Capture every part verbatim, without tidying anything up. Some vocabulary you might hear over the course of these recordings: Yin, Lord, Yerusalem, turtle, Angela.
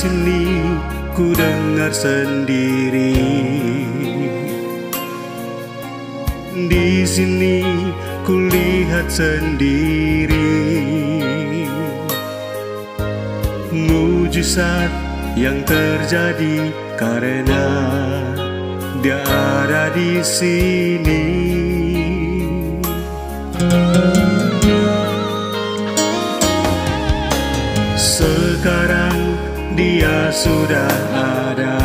sini ku dengar sendiri. Di sini ku lihat sendiri. Mujizat yang terjadi karena Dia ada di sini. Sekarang Dia sudah ada.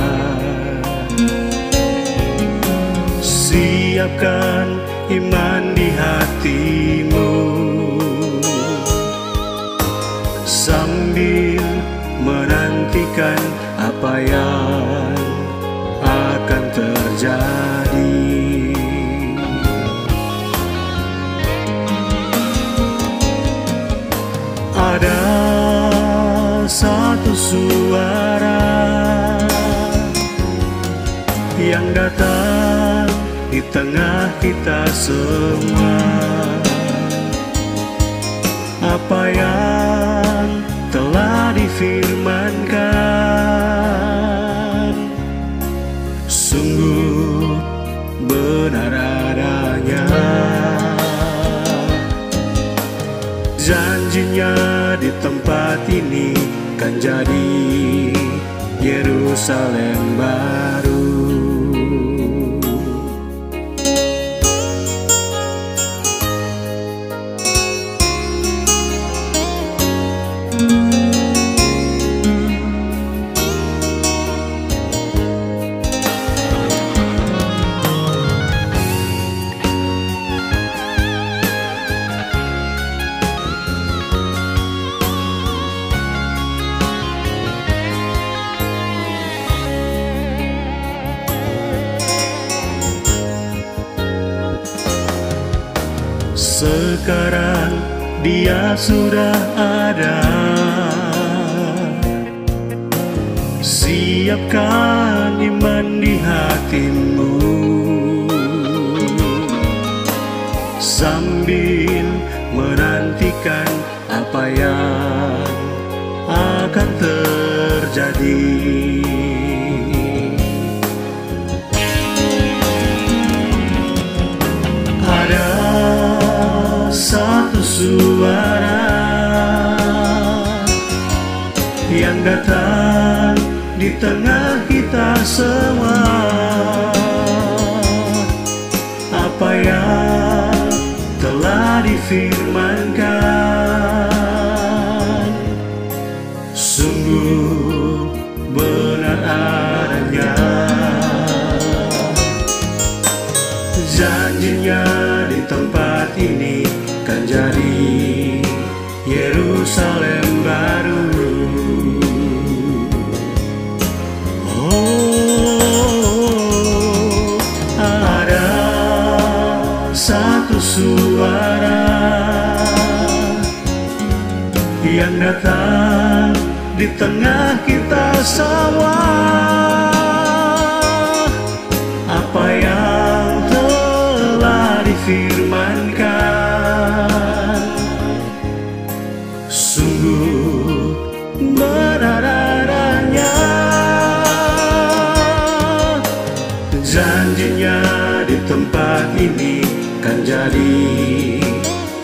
Siapkan iman di hatimu, sambil menantikan apa yang akan terjadi. Ada satu suara yang datang di tengah kita semua. Apa yang telah difirmankan sungguh benar adanya. Janjinya di tempat ini kan jadi Yerusalem baru. Sekarang Dia sudah ada. Siapkan iman di hatimu, sambil menantikan apa yang akan terjadi. Ada satu suara yang datang di tengah kita semua. Apa yang telah difirmankan sungguh benar adanya. Janjinya di tempat ini kan jadi Yerusalem baru. Oh, ada satu suara yang datang di tengah kita semua. Apa yang telah difirmankan sungguh beraranya. Janjinya di tempat ini kan jadi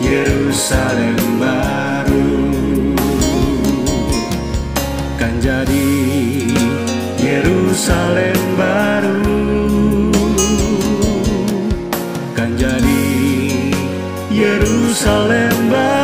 Yerusalem baru. Kan jadi Yerusalem baru. Kan jadi Yerusalem baru.